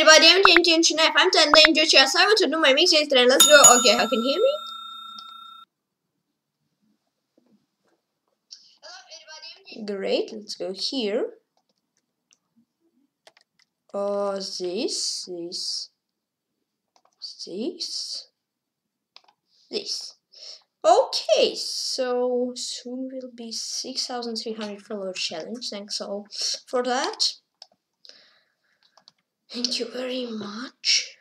everybody, I'm Tian If I'm telling the injured chess, I want to do my mixtape trend. Let's go. Okay, how can you hear me? Great, let's go here. Oh, this. Okay, so soon will be 6,300 follower challenge. Thanks all for that. Thank you very much.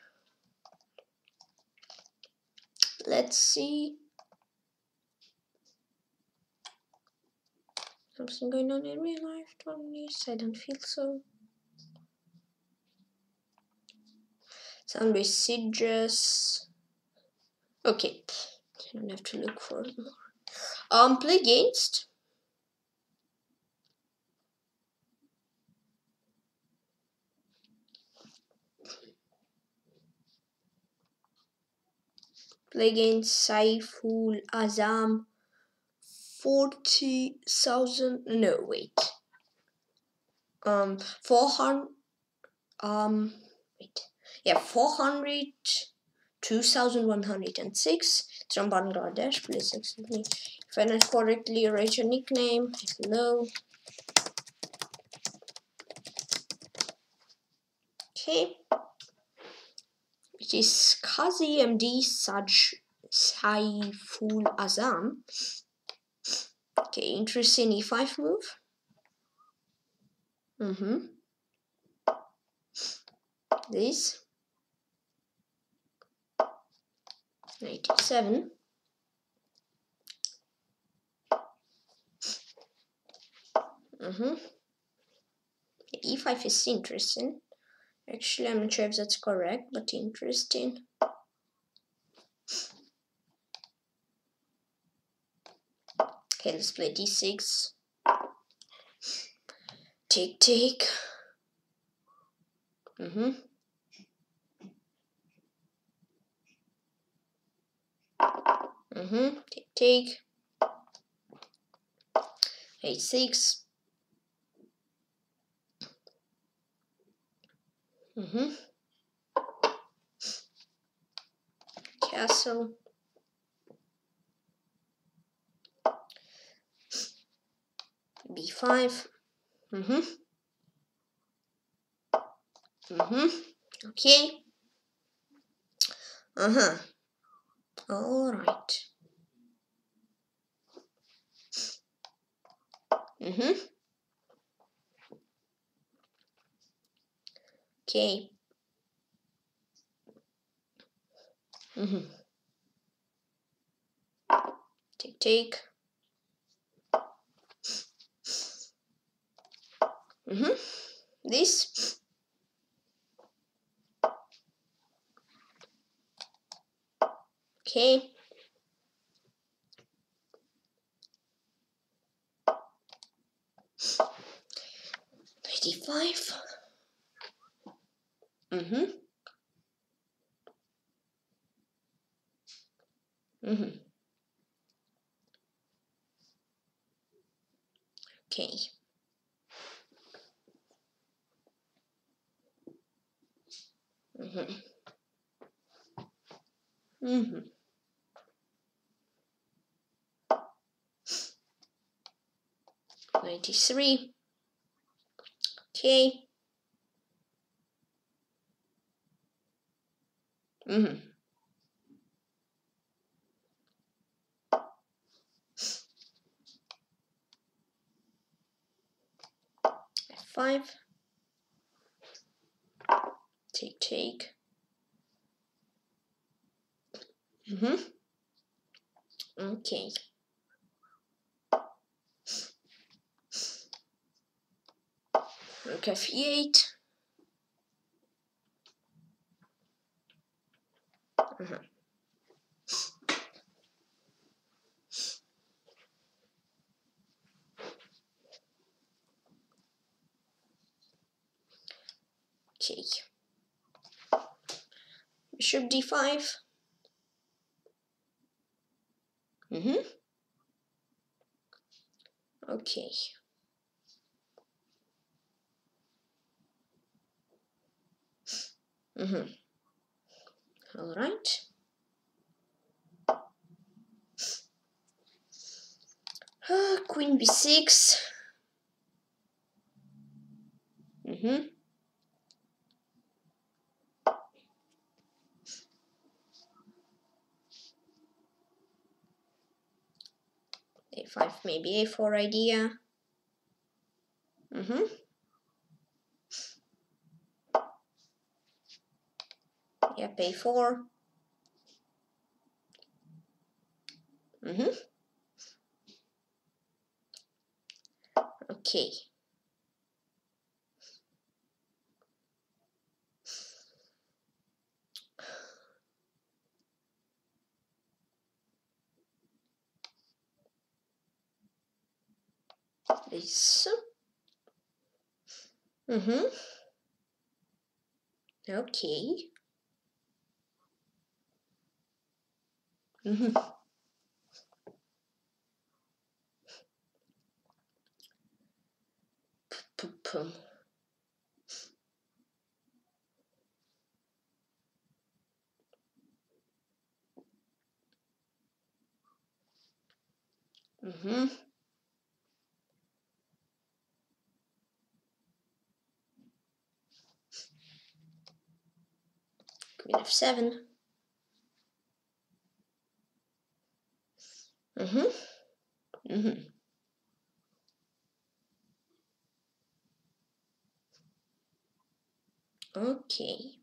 Let's see. Something going on in real life, 20 years. I don't feel so. Some messages. Okay, I don't have to look for more. Play against. Play against Saiful Azam. 40,000. No, wait. 400. Wait. Yeah, 402,106. From Bangladesh. Please accept me if I not correctly write your nickname. Hello. Okay. It is Kazi MD Saj Saiful Azam. Okay, interesting e5 move. This. 97. E5 is interesting. Actually, I'm not sure if that's correct, but interesting. Okay, let's play d6. Take, take. Take, take. a6. Castle. b5. Okay. All right. Okay. Take, take. This. Okay. d5. Okay. Ninety-three. Okay. F5. Take, take. Okay. Rook f8. Okay. Bishop d5. Okay. All right. Queen b6. a5, maybe a4 idea. Yep, a4. Okay. This. Okay. Queen f7. Okay.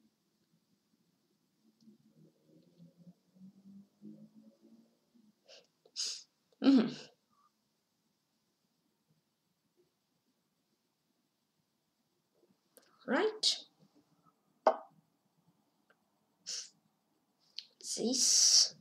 Right. This.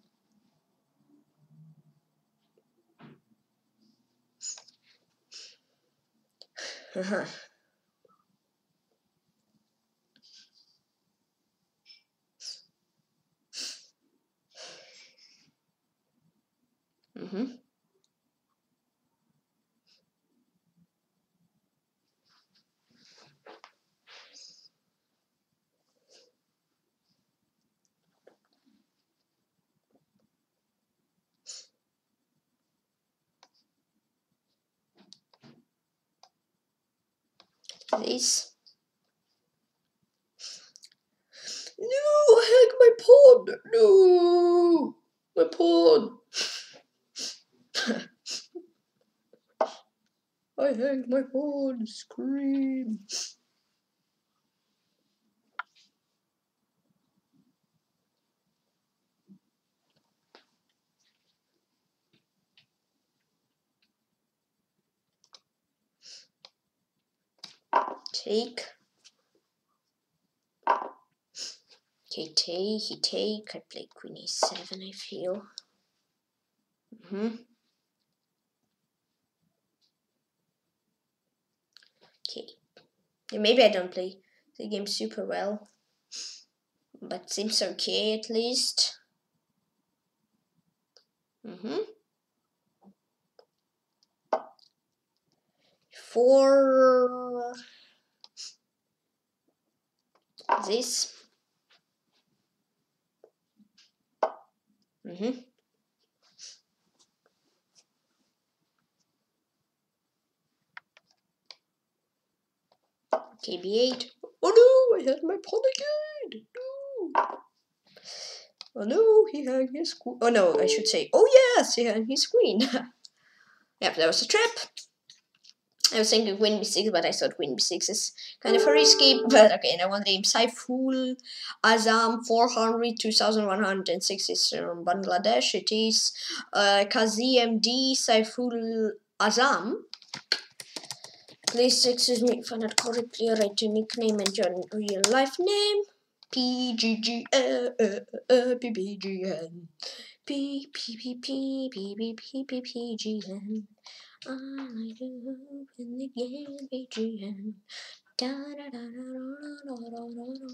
This. No, heck, my pawn. No, my pawn. I hang my pawn. Scream. Take. Okay, take, he take. I play queen a7, I feel. Okay. Yeah, maybe I don't play the game super well, but seems okay at least. Four. This. Okay, b8. Oh no, I had my pawn again. No. Oh no, he had his queen. Oh no, I should say. Oh yes, he had his queen. Yep, that was a trap. I was thinking queen b6, but I thought queen b6 is kind of a risky. But okay, now one name, Saiful Azam, 400, 2160 from Bangladesh. It is KZMD Saiful Azam. Please excuse me if I not correctly write your nickname and your real life name. PGGN. PGGN. I like to open the game AGM. Da da da da da da da da.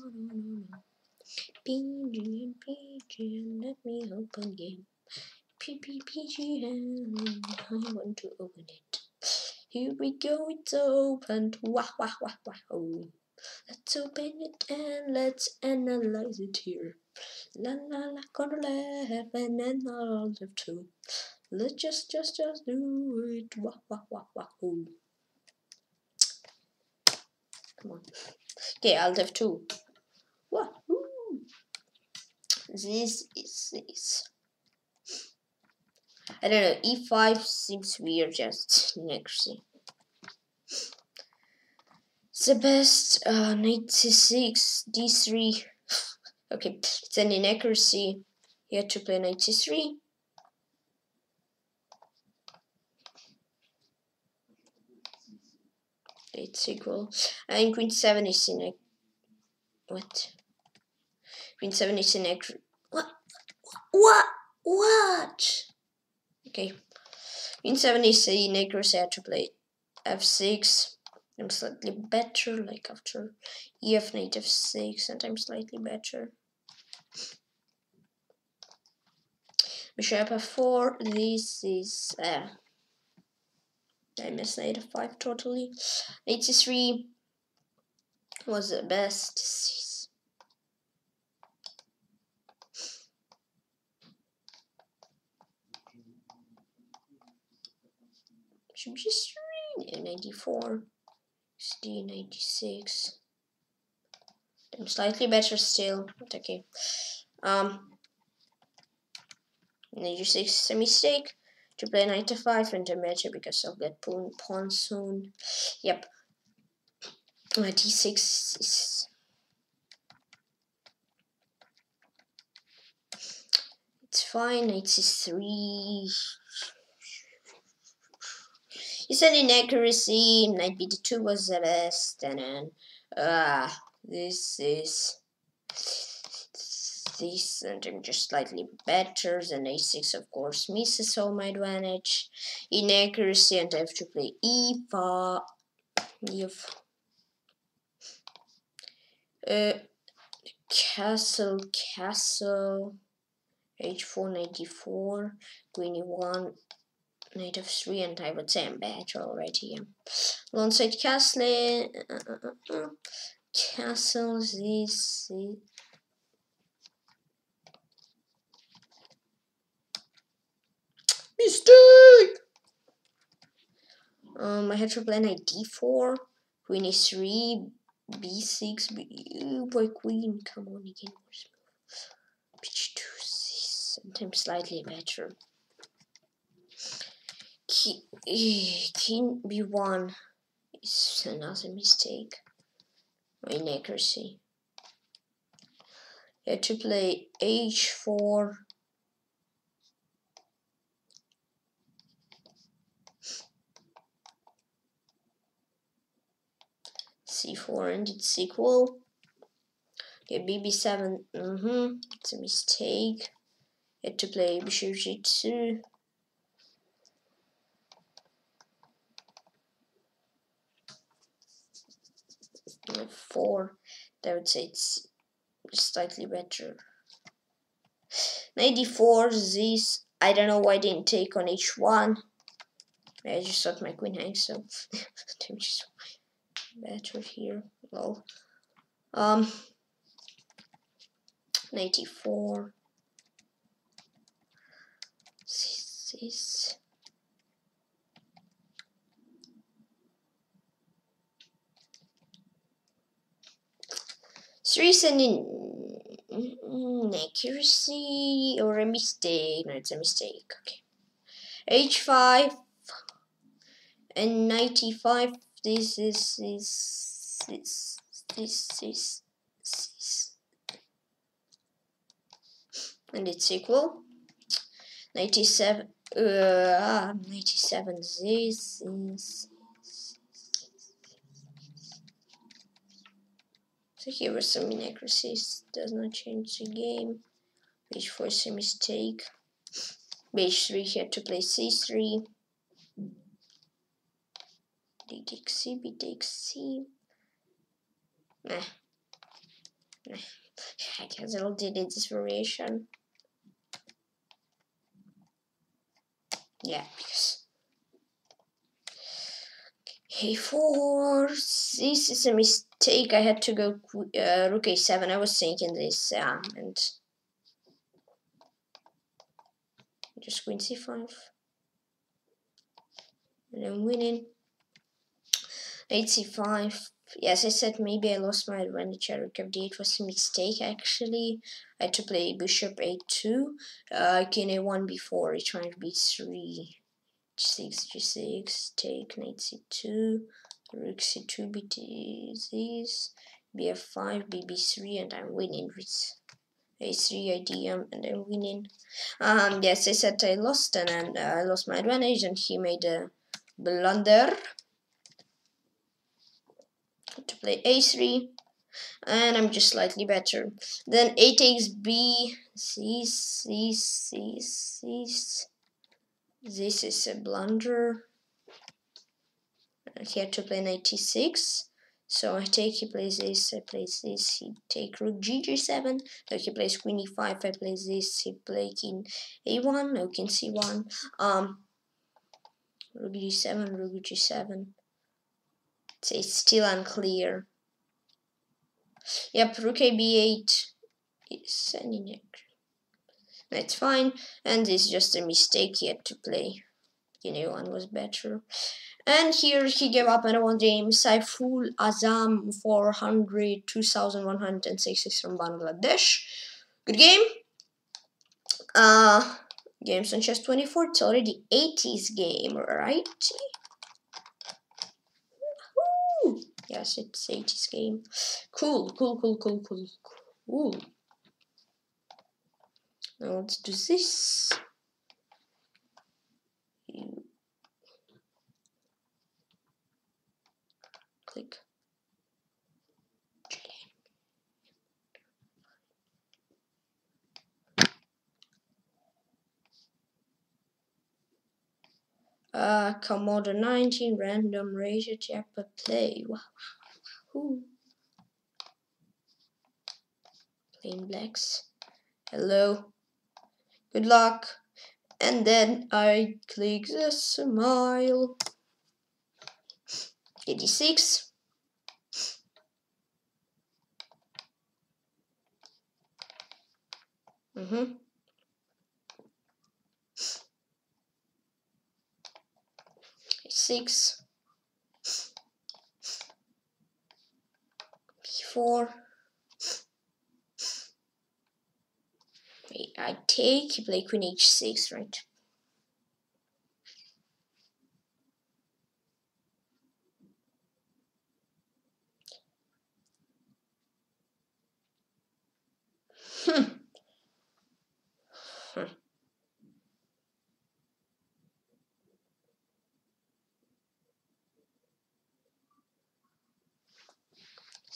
PGN, PGN, let me open game. PGN, I want to open it. Here we go, it's opened. Wah wah wah wah. Oh. Let's open it and let's analyze it here. La la la, corner left and then all left too. Let's just do it. Wah wah wah wah. Ooh. Come on. Okay, I'll have two. Wahoo! This is this. I don't know. E5 seems weird. Just next thing. It's the best. Knight C6, D3. Okay, it's an inaccuracy. He had to play knight C3. It's equal. And queen 7 is in a what? Queen 7 is in a what? Okay. Queen 7 is in a crusade to play f6. I'm slightly better, like after EF knight f6, and I'm slightly better. Bishop f4. This is I missed knight f5 totally. Knight c3 was the best. Bishop g3, knight d4, d knight d6. I'm slightly better still, but okay. Knight g6 is a mistake. To play knight to 5 and to measure because of that pawn soon. Yep. D6 is it's fine. Knight c3. It's an inaccuracy. Knight b2 was the best, and then this is this, and I'm just slightly better than a6, of course, misses all my advantage. Inaccuracy, and I have to play e4. Castle, h4, knight d4, queen e1, knight f3, and I would say I'm better already. Alongside castle, castle, this is. Mistake! I had to play knight d4, queen e3, b6, by queen, come on again. Pitch 2, sometimes slightly better. King b1 is another mistake. Inaccuracy. I had to play h4. c4 and it's equal. Okay, bb7, it's a mistake. Had to play bishop g2. f4, I would say it's slightly better. Knight d4, this, I don't know why I didn't take on h1. I just thought my queen hangs, so I'm just better here. Well, knight e4. This is an inaccuracy or a mistake. No, it's a mistake. Okay, h5 and knight e5. This is and it's equal. 97 this is. So here were some inaccuracies, does not change the game. H4 is a mistake. H3 here to play c3. D takes C, B takes C. Nah. I guess I'll delete this variation. Yeah, because. A4. This is a mistake. take, I had to go rook a7. I was thinking this, and just queen c5, and I'm winning. Knight c5. Yes, I said maybe I lost my advantage. Rook fd8 was a mistake actually. I had to play bishop a2, king a1 before, trying to b3, g6, take, knight c2, rook c2, b this, bf5, bb3, and I'm winning with a3 idm, and I'm winning. Yes, I said I lost, and then, I lost my advantage, and he made a blunder to play a3, and I'm just slightly better. Then a takes b, c. This is a blunder. He had to play knight t6, so I take, he plays this, I play this, he take rook g7, so he plays queen e5, I play this, he play king a1, no king c1, rook g7, rook g7. So it's still unclear. Yep, rook ab8 is an inaction. That's fine, and this is just a mistake he had to play. You know, one was better. And here he gave up another game. Saiful Azam 400, 2166 from Bangladesh. Good game. Games on Chess 24. It's already 80s game, right? Yes, it's 80s game. Cool. Now let's do this. You click. Komodo 19 random rated Japan play. Wow. Plain blacks. Hello. Good luck. And then I click the smile. 86. Six, b4. Wait, I take, he play queen h6, right?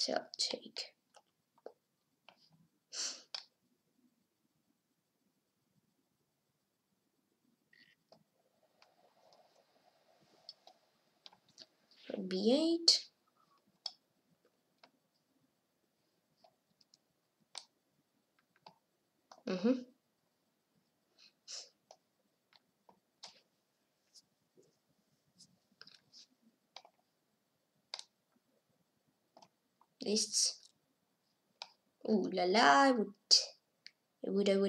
So I'll take. B8. Lists. Ooh la la, I would take,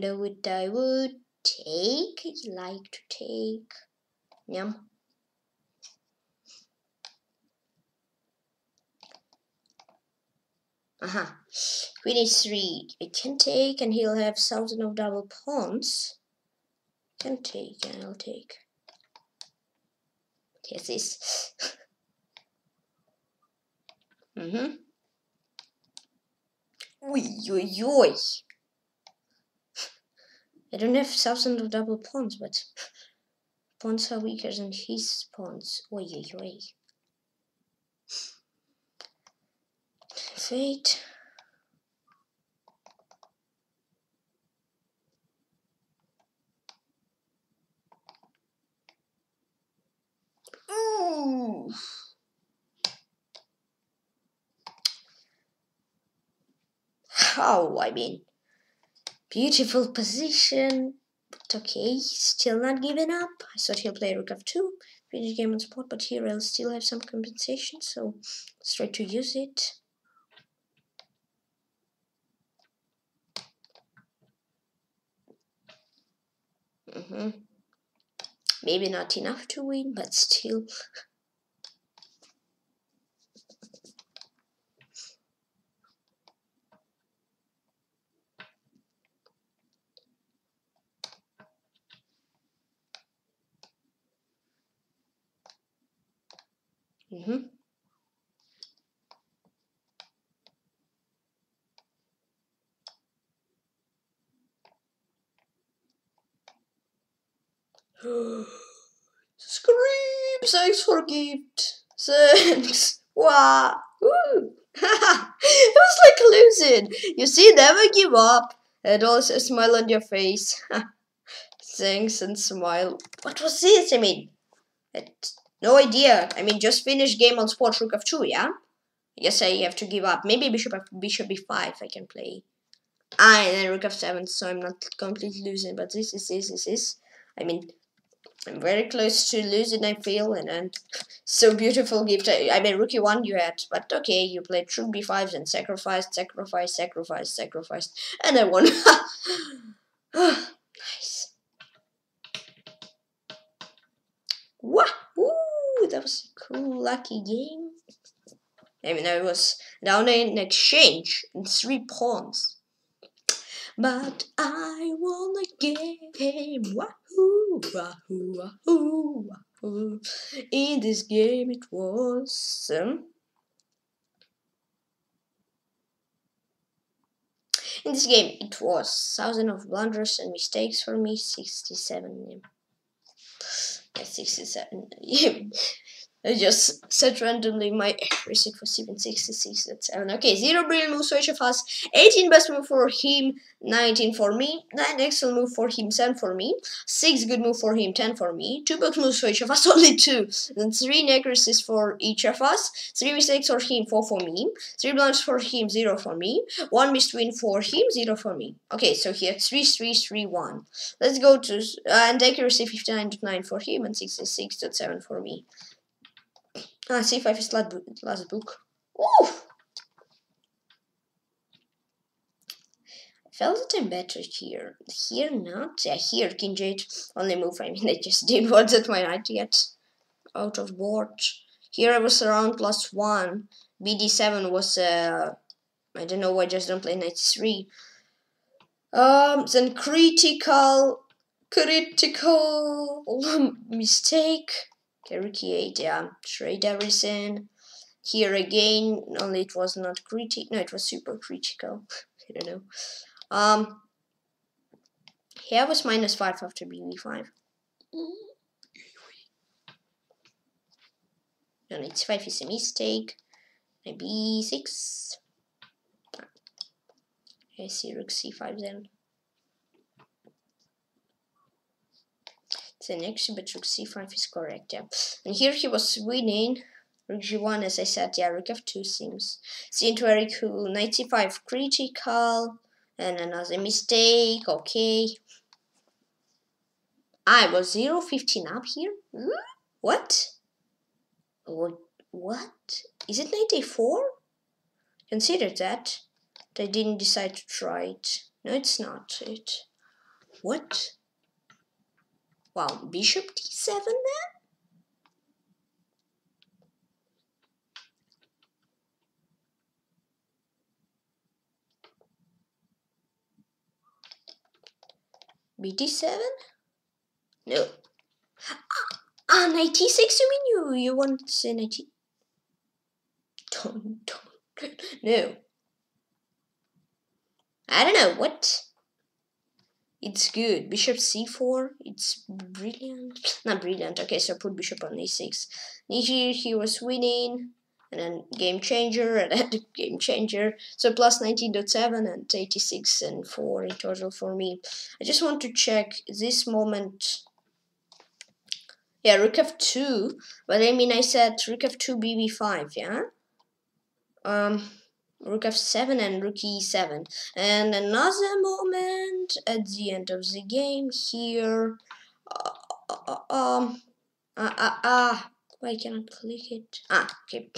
I'd like to take. Yum. Queen h3, I can take, and he'll have 1,000 of double pawns. Can take, and I'll take. Here's this. Oi. I don't have 1,000 of double pawns, but pawns are weaker than his pawns. Oi. Fate. Ooh. How, I mean, beautiful position, but okay, still not giving up. I thought he'll play rook f2, finish game on spot, but here I'll still have some compensation, so let's try to use it. Maybe not enough to win, but still. Scream! Thanks for gift. Thanks. Wow. It was like losing. You see, never give up, and also smile on your face. Thanks and smile. What was this? I mean, no idea. I mean, just finish game on spot rook f2, yeah? Yes, I have to give up. Maybe bishop b5 I can play. And then rook f7, so I'm not completely losing. But this. I mean, I'm very close to losing, I feel. And then, so beautiful gift. I mean, rook e1 you had. But okay, you played rook b5 and sacrificed. And I won. Nice. Wahoo! That was a cool, lucky game. I mean, I was down in exchange in 3 pawns. But I won the game. Wahoo, wahoo, wahoo, wahoo. In this game, it was. In this game, it was 1,000 of blunders and mistakes for me, 67. Yeah. 67. I just set randomly my receipt for 766. That's 7. Okay, 0 brilliant move, switch of us. 18 best move for him, 19 for me, 9 excellent move for him, 10 for me, 6 good move for him, 10 for me, 2 box move switch of us, only 2. Then 3 necrosis for each of us, 3 mistakes for him, 4 for me, 3 blinds for him, 0 for me, 1 missed win for him, 0 for me. Okay, so here 3, 3, 3, 1. Let's go to and accuracy 59.9 for him and 66.7 for me. Ah, C5 is last book. Ooh! I felt that I'm better here. Here not. Yeah, here King Jade only move. I mean, I just didn't want that my knight yet. Out of board. Here I was around +1. BD7 was I don't know why I just don't play knight c3. Then critical mistake. Rook e8, yeah, trade everything. Here again, only it was not critical. No, it was super critical. I don't know. Here was -5 after BB5. And it's 5 is a mistake. B6. I see rook c5 then. The next, but rook c5 is correct, yeah. And here he was winning. Rook g1, as I said, yeah, rook f2 seemed very cool. Knight c5 critical, and another mistake, okay. I was 0-15 up here? What? What? Is it knight a4? Consider that. I didn't decide to try it. No, it's not it. What? Wow, bishop d7 then? bd7? No. Ah, knight e6, you mean you want to say knight e... Don't. No. I don't know, what? It's good. Bishop c4. It's brilliant. Not brilliant. Okay, so put bishop on e6. Here he was winning. And then game changer. And then game changer. So +19.7 and 86 and 4 in total for me. I just want to check this moment. Yeah, rook f2. But I mean, I said rook f2, bb5, yeah? Rook f7 and rook e7. And another moment at the end of the game here. Why can't I click it? Ah, okay.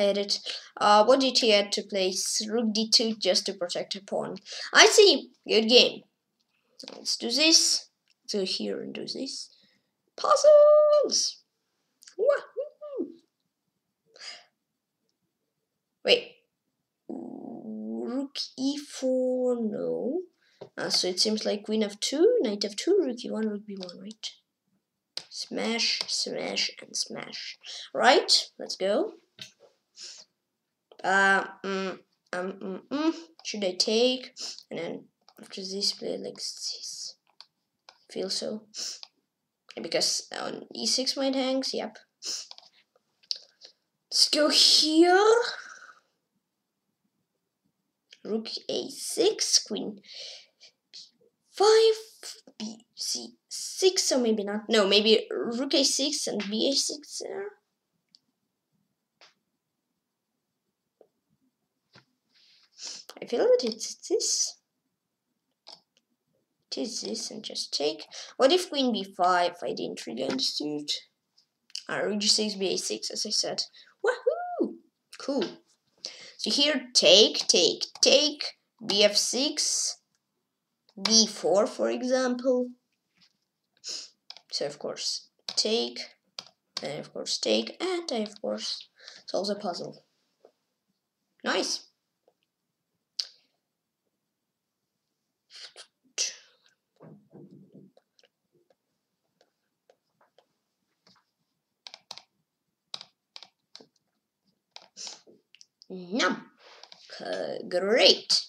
I had it. What did he add to place? Rook d2 just to protect a pawn. I see. Good game. Let's do this. So here and do this. Puzzles! Wahoo! Wait. Rook e4, no. So it seems like queen f2, knight f2, rook e1, rook b1, right? Smash, smash, and smash. Right, let's go. Should I take? And then after this, play like this. Feel so. Because on e6 might hangs, yep. Let's go here. Rook a6, queen b5, b c6, so maybe not. No, maybe rook a6 and b a6 there. I feel that it's this. It is this, and just take. What if queen b5? I didn't really understood. Rook g6, b a6, as I said. Woohoo! Cool. So here, take, take, take, bf6, b4, for example. So, of course, take, and of course, take, and I, of course, solve the puzzle. Nice. No, great.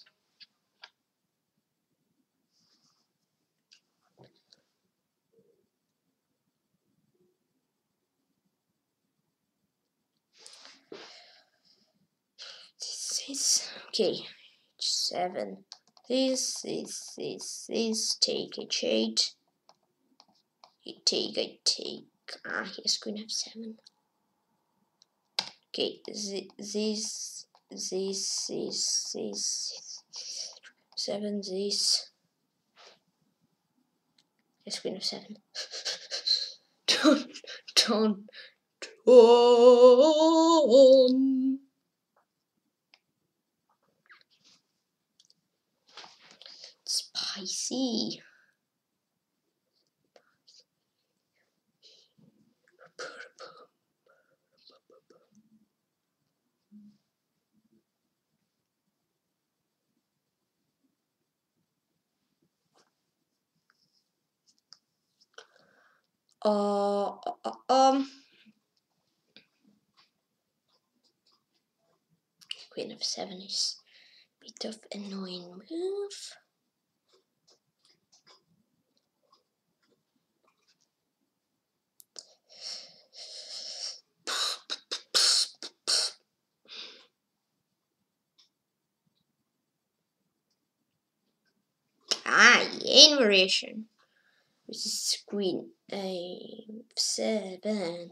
This is okay. H7. This. Take H8. I take. Here's queen F7. Okay, this, seven, this, yes, queen of seven. Don't. Spicy. Queen of seven is a bit of annoying move. Yay, variation. This is queen a7.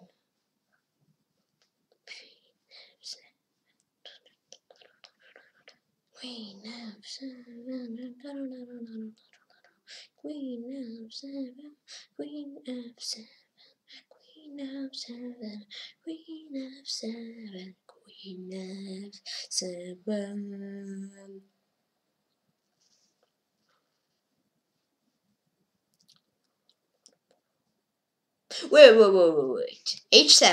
Queen f7. Queen f7. Queen f7. Queen f7. Queen f7. Queen f7. Wait. H7.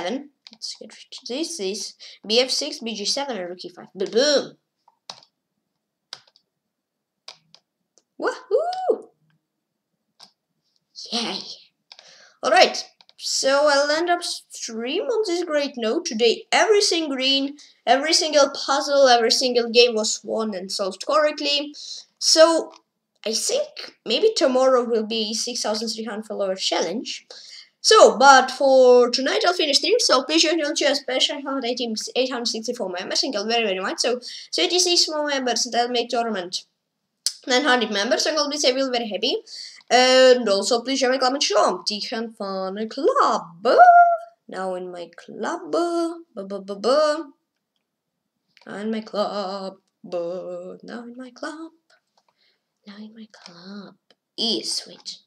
Let's get rid of this. This Bf6, Bg7, and Rook E5. Boom. Woohoo! Yay! All right. So I'll end up stream on this great note today. Everything green, every single puzzle, every single game was won and solved correctly. So I think maybe tomorrow will be 6,300 follower challenge. So, but for tonight I'll finish stream, so please join on Chess Special 864 members, thank you very much. So, 36 more members and I'll make tournament 900 members, so I'll be very happy. And also please join my club in Shalom, Tikhon fan club. Now in my club, now in my club, now in my club, now in my club. E switch.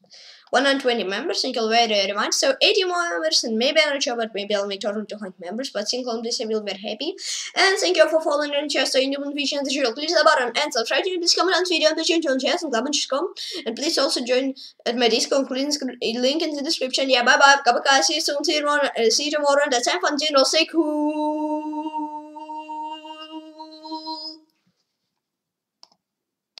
120 members, single very advanced, so 80 more members, and maybe I'll reach over, maybe I'll make total 200 members, but single on this I will be happy. And thank you for following and Chess 24 vision as usual. Please the button and subscribe to this comment on video and please join Chess and club and chess.com, and please also join at my Discord link in the description. Yeah, bye bye, see you soon, see you tomorrow, and that's time for general sick who